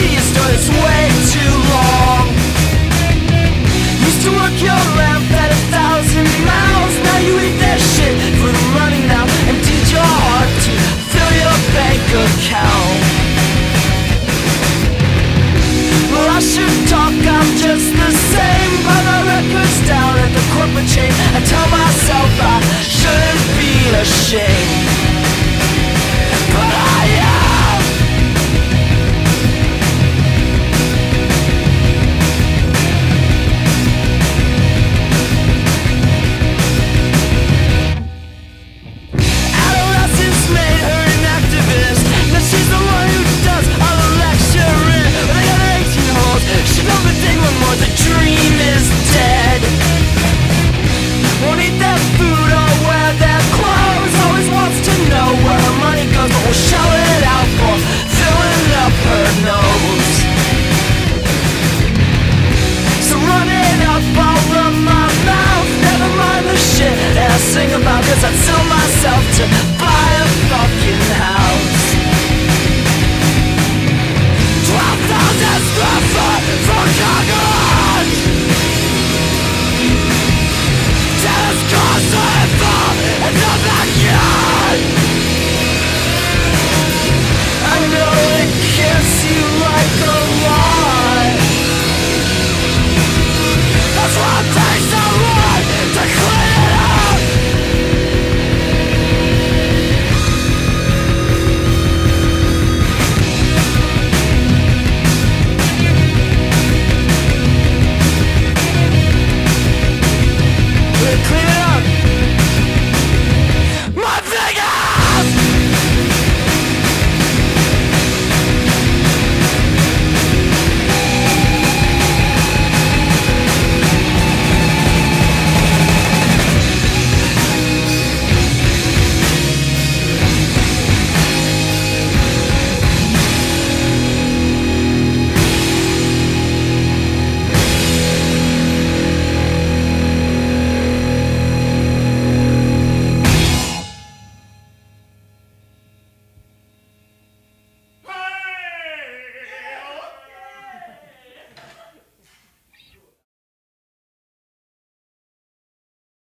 you stood this way.